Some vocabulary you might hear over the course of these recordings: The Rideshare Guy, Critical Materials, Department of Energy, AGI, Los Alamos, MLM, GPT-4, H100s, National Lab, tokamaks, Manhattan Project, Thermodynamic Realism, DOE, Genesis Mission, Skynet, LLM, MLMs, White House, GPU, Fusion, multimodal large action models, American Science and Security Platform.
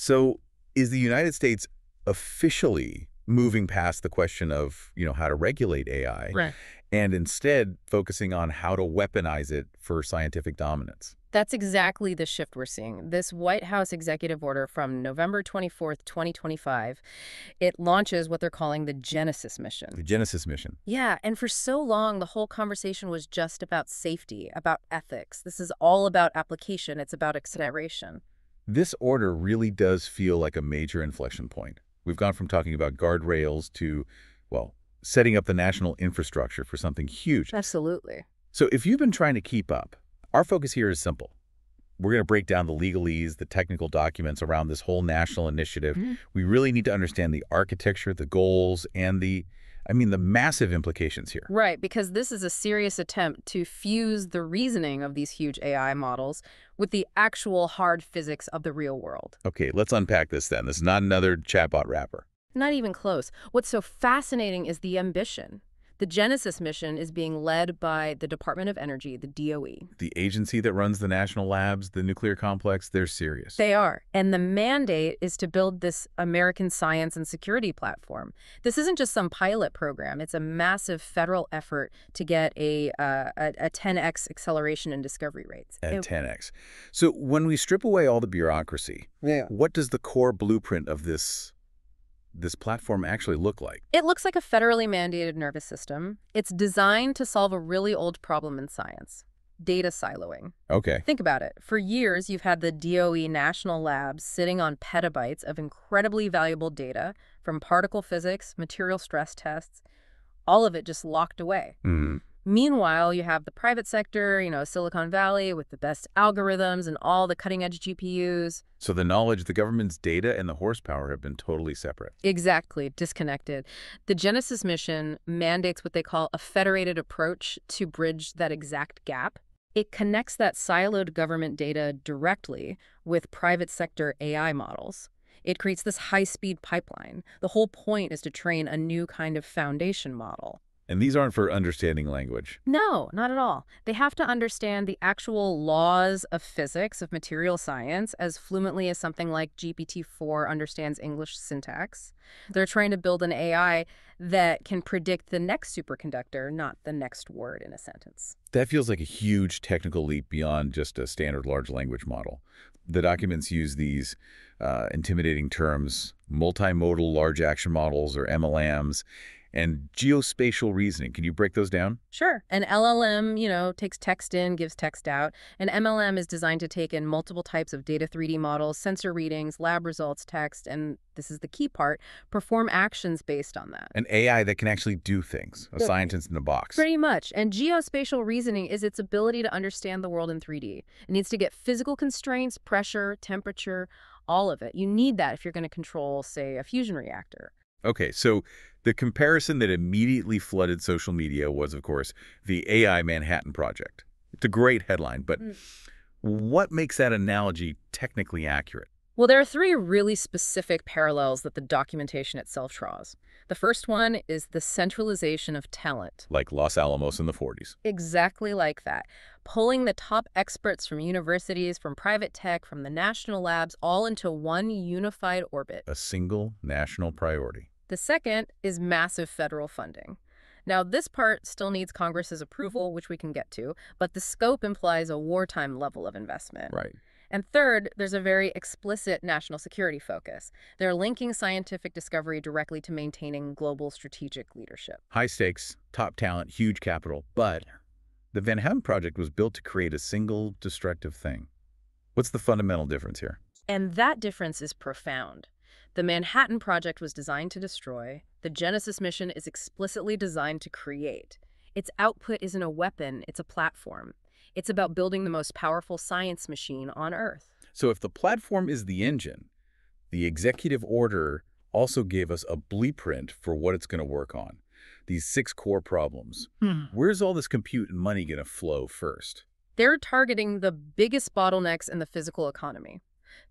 So is the United States officially moving past the question of, how to regulate AI, right, and instead focusing on how to weaponize it for scientific dominance? That's exactly the shift we're seeing. This White House executive order from November 24th, 2025, it launches what they're calling the Genesis Mission. The Genesis Mission. Yeah, and for so long, the whole conversation was just about safety, about ethics. This is all about application. It's about acceleration. This order really does feel like a major inflection point. We've gone from talking about guardrails to, well, setting up the national infrastructure for something huge. Absolutely. So if you've been trying to keep up, our focus here is simple. We're going to break down the legalese, the technical documents around this whole national initiative. Mm-hmm. We really need to understand the architecture, the goals, and the massive implications here. Right, because this is a serious attempt to fuse the reasoning of these huge AI models with the actual hard physics of the real world. Okay, let's unpack this then. This is not another chatbot wrapper. Not even close. What's so fascinating is the ambition. The Genesis Mission is being led by the Department of Energy, the DOE. The agency that runs the national labs, the nuclear complex, they're serious. They are. And the mandate is to build this American Science and Security Platform. This isn't just some pilot program. It's a massive federal effort to get a 10x acceleration in discovery rates. A 10x. So when we strip away all the bureaucracy, yeah, what does the core blueprint of this platform actually look like? It looks like a federally mandated nervous system. It's designed to solve a really old problem in science: data siloing. Okay. Think about it. For years, you've had the DOE national labs sitting on petabytes of incredibly valuable data from particle physics, material stress tests, all of it just locked away. Mm-hmm. Meanwhile, you have the private sector, Silicon Valley with the best algorithms and all the cutting-edge GPUs. So the knowledge, the government's data, and the horsepower have been totally separate. Exactly, disconnected. The Genesis Mission mandates what they call a federated approach to bridge that exact gap. It connects that siloed government data directly with private sector AI models. It creates this high-speed pipeline. The whole point is to train a new kind of foundation model. And these aren't for understanding language. No, not at all. They have to understand the actual laws of physics, of material science, as fluently as something like GPT-4 understands English syntax. They're trying to build an AI that can predict the next superconductor, not the next word in a sentence. That feels like a huge technical leap beyond just a standard large language model. The documents use these intimidating terms, multimodal large action models, or MLMs, and geospatial reasoning. Can you break those down? Sure. An LLM, takes text in, gives text out. An MLM is designed to take in multiple types of data 3D models, sensor readings, lab results, text, and this is the key part, perform actions based on that. An AI that can actually do things, a scientist in a box. Pretty much. And geospatial reasoning is its ability to understand the world in 3D. It needs to get physical constraints, pressure, temperature, all of it. You need that if you're going to control, say, a fusion reactor. Okay, so the comparison that immediately flooded social media was, of course, the AI Manhattan Project. It's a great headline, but what makes that analogy technically accurate? Well, there are three really specific parallels that the documentation itself draws. The first one is the centralization of talent. Like Los Alamos in the 40s. Exactly like that. Pulling the top experts from universities, from private tech, from the national labs, all into one unified orbit. A single national priority. The second is massive federal funding. Now, this part still needs Congress's approval, which we can get to, but the scope implies a wartime level of investment. Right. And third, there's a very explicit national security focus. They're linking scientific discovery directly to maintaining global strategic leadership. High stakes, top talent, huge capital. But the Manhattan Project was built to create a single destructive thing. What's the fundamental difference here? And that difference is profound. The Manhattan Project was designed to destroy. The Genesis Mission is explicitly designed to create. Its output isn't a weapon, it's a platform. It's about building the most powerful science machine on Earth. So if the platform is the engine, the executive order also gave us a blueprint for what it's going to work on. These 6 core problems. Where's all this compute and money going to flow first? They're targeting the biggest bottlenecks in the physical economy.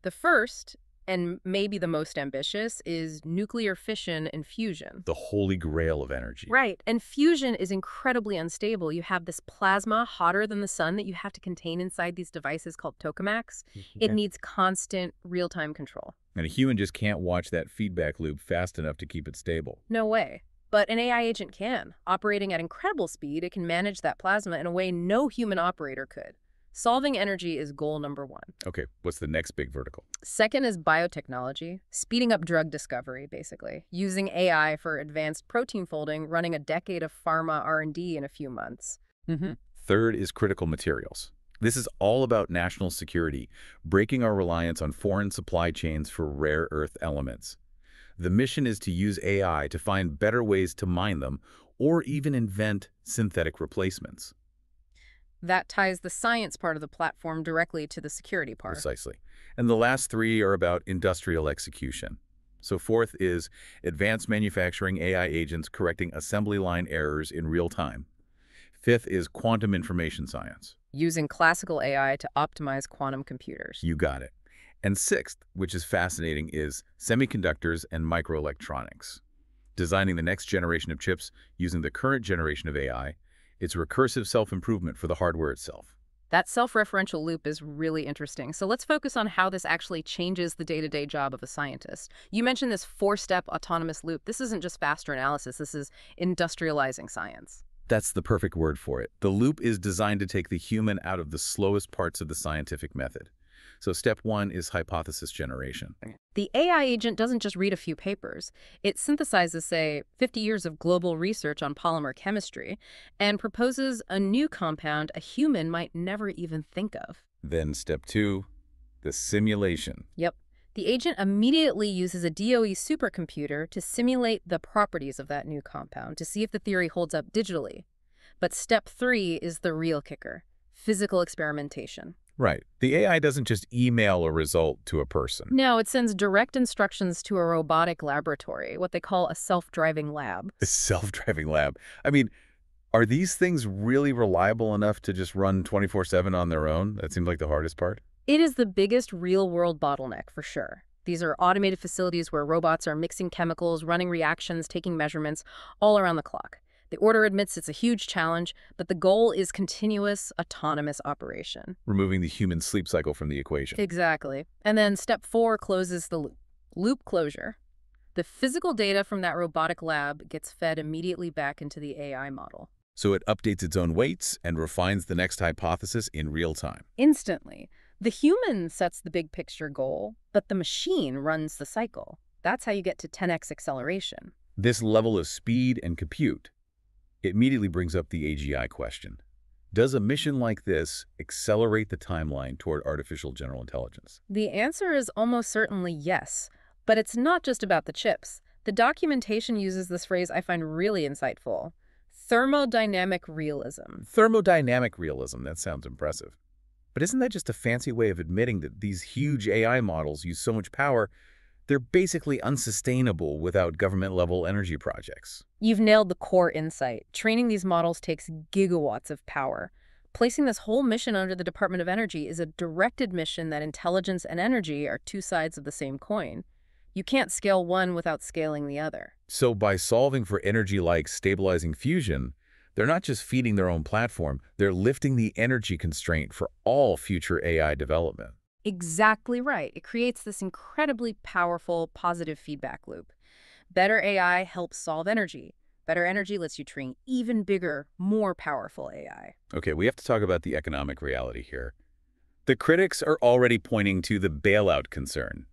The first and maybe the most ambitious, is nuclear fission and fusion. The holy grail of energy. Right. And fusion is incredibly unstable. You have this plasma hotter than the sun that you have to contain inside these devices called tokamaks. Yeah. It needs constant real-time control. And a human just can't watch that feedback loop fast enough to keep it stable. No way. But an AI agent can. Operating at incredible speed, it can manage that plasma in a way no human operator could. Solving energy is goal number one. Okay, what's the next big vertical? Second is biotechnology, speeding up drug discovery, basically. Using AI for advanced protein folding, running a decade of pharma R&D in a few months. Mm-hmm. Third is critical materials. This is all about national security, breaking our reliance on foreign supply chains for rare earth elements. The mission is to use AI to find better ways to mine them or even invent synthetic replacements. That ties the science part of the platform directly to the security part. Precisely. And the last three are about industrial execution. So fourth is advanced manufacturing AI agents correcting assembly line errors in real time. Fifth is quantum information science. Using classical AI to optimize quantum computers. You got it. And sixth, which is fascinating, is semiconductors and microelectronics. Designing the next generation of chips using the current generation of AI. It's recursive self-improvement for the hardware itself. That self-referential loop is really interesting. So let's focus on how this actually changes the day-to-day job of a scientist. You mentioned this four-step autonomous loop. This isn't just faster analysis. This is industrializing science. That's the perfect word for it. The loop is designed to take the human out of the slowest parts of the scientific method. So step one is hypothesis generation. The AI agent doesn't just read a few papers. It synthesizes, say, 50 years of global research on polymer chemistry and proposes a new compound a human might never even think of. Then step two, the simulation. Yep. The agent immediately uses a DOE supercomputer to simulate the properties of that new compound to see if the theory holds up digitally. But step three is the real kicker, physical experimentation. Right. The AI doesn't just email a result to a person. No, it sends direct instructions to a robotic laboratory, what they call a self-driving lab. A self-driving lab. I mean, are these things really reliable enough to just run 24/7 on their own? That seemed like the hardest part. It is the biggest real-world bottleneck for sure. These are automated facilities where robots are mixing chemicals, running reactions, taking measurements all around the clock. The order admits it's a huge challenge, but the goal is continuous, autonomous operation. Removing the human sleep cycle from the equation. Exactly. And then step four closes the loop. Loop closure. The physical data from that robotic lab gets fed immediately back into the AI model. So it updates its own weights and refines the next hypothesis in real time. Instantly. The human sets the big picture goal, but the machine runs the cycle. That's how you get to 10x acceleration. This level of speed and compute immediately brings up the AGI question. Does a mission like this accelerate the timeline toward artificial general intelligence? The answer is almost certainly yes, but it's not just about the chips. The documentation uses this phrase I find really insightful, thermodynamic realism. Thermodynamic realism, that sounds impressive. But isn't that just a fancy way of admitting that these huge AI models use so much power, they're basically unsustainable without government-level energy projects? You've nailed the core insight. Training these models takes gigawatts of power. Placing this whole mission under the Department of Energy is a direct admission that intelligence and energy are two sides of the same coin. You can't scale one without scaling the other. So by solving for energy like stabilizing fusion, they're not just feeding their own platform, they're lifting the energy constraint for all future AI development. Exactly right. It creates this incredibly powerful positive feedback loop. Better AI helps solve energy. Better energy lets you train even bigger, more powerful AI. Okay, we have to talk about the economic reality here. The critics are already pointing to the bailout concern.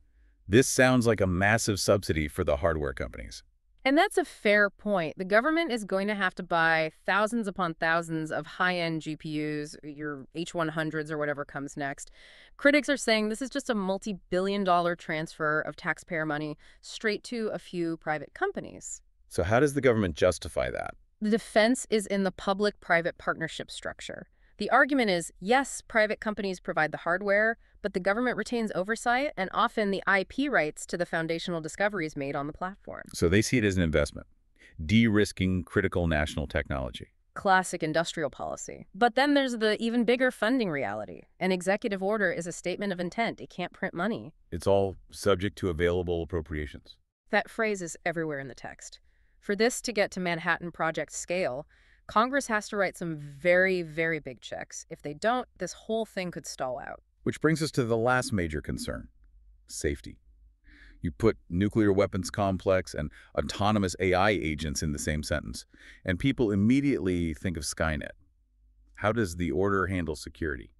This sounds like a massive subsidy for the hardware companies. And that's a fair point. The government is going to have to buy thousands upon thousands of high-end GPUs, your H100s or whatever comes next. Critics are saying this is just a multi-billion-dollar transfer of taxpayer money straight to a few private companies. So how does the government justify that? The defense is in the public-private partnership structure. The argument is, yes, private companies provide the hardware, but the government retains oversight and often the IP rights to the foundational discoveries made on the platform. So they see it as an investment, de-risking critical national technology. Classic industrial policy. But then there's the even bigger funding reality. An executive order is a statement of intent. It can't print money. It's all subject to available appropriations. That phrase is everywhere in the text. For this to get to Manhattan Project scale, Congress has to write some very, very big checks. If they don't, this whole thing could stall out. Which brings us to the last major concern, safety. You put nuclear weapons complex and autonomous AI agents in the same sentence, and people immediately think of Skynet. How does the order handle security?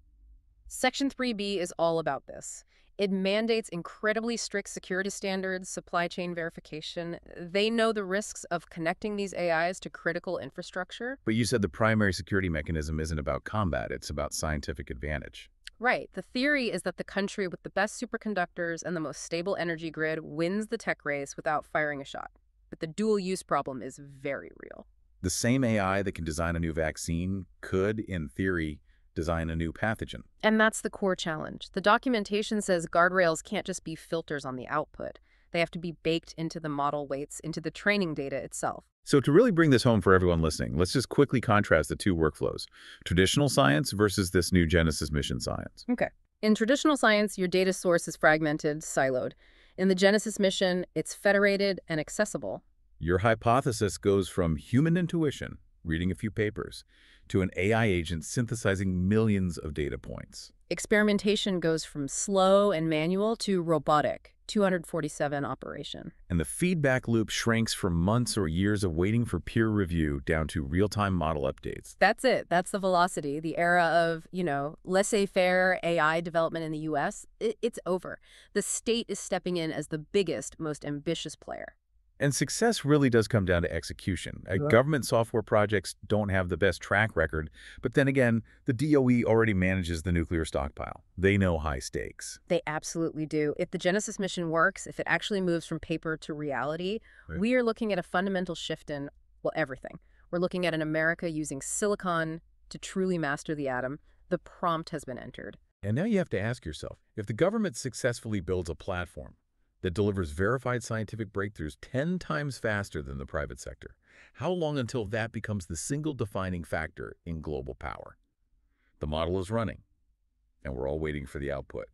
Section 3B is all about this. It mandates incredibly strict security standards, supply chain verification. They know the risks of connecting these AIs to critical infrastructure. But you said the primary security mechanism isn't about combat, it's about scientific advantage. Right. The theory is that the country with the best superconductors and the most stable energy grid wins the tech race without firing a shot. But the dual-use problem is very real. The same AI that can design a new vaccine could, in theory, design a new pathogen. And that's the core challenge. The documentation says guardrails can't just be filters on the output. They have to be baked into the model weights, into the training data itself. So to really bring this home for everyone listening, let's just quickly contrast the two workflows, traditional science versus this new Genesis Mission science. Okay. In traditional science, your data source is fragmented, siloed. In the Genesis Mission, it's federated and accessible. Your hypothesis goes from human intuition, reading a few papers, to an AI agent synthesizing millions of data points. Experimentation goes from slow and manual to robotic. 247 operation. And the feedback loop shrinks from months or years of waiting for peer review down to real-time model updates. That's it. That's the velocity. The era of, you know, laissez-faire AI development in the U.S., it's over. The state is stepping in as the biggest, most ambitious player. And success really does come down to execution. Government software projects don't have the best track record, but then again, the DOE already manages the nuclear stockpile. They know high stakes. They absolutely do. If the Genesis Mission works, if it actually moves from paper to reality, we are looking at a fundamental shift in, well, everything. We're looking at an America using silicon to truly master the atom. The prompt has been entered. And now you have to ask yourself, if the government successfully builds a platform that delivers verified scientific breakthroughs 10 times faster than the private sector, how long until that becomes the single defining factor in global power? The model is running, and we're all waiting for the output.